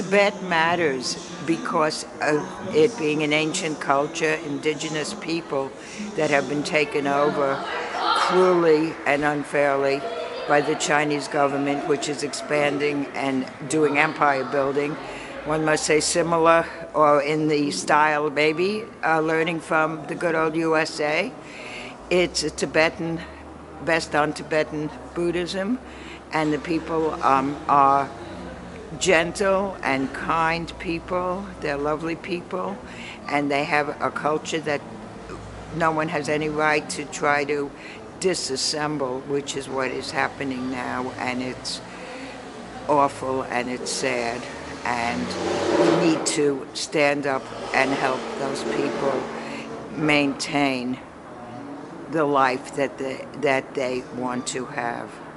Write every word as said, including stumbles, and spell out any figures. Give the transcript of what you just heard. Tibet matters because of it being an ancient culture, indigenous people that have been taken over cruelly and unfairly by the Chinese government, which is expanding and doing empire building. One must say similar or in the style, maybe, uh, learning from the good old U S A. It's a Tibetan, based on Tibetan Buddhism, and the people um, are gentle and kind people. They're lovely people, and they have a culture that no one has any right to try to disassemble, which is what is happening now, and it's awful and it's sad, and we need to stand up and help those people maintain the life that they, that they want to have.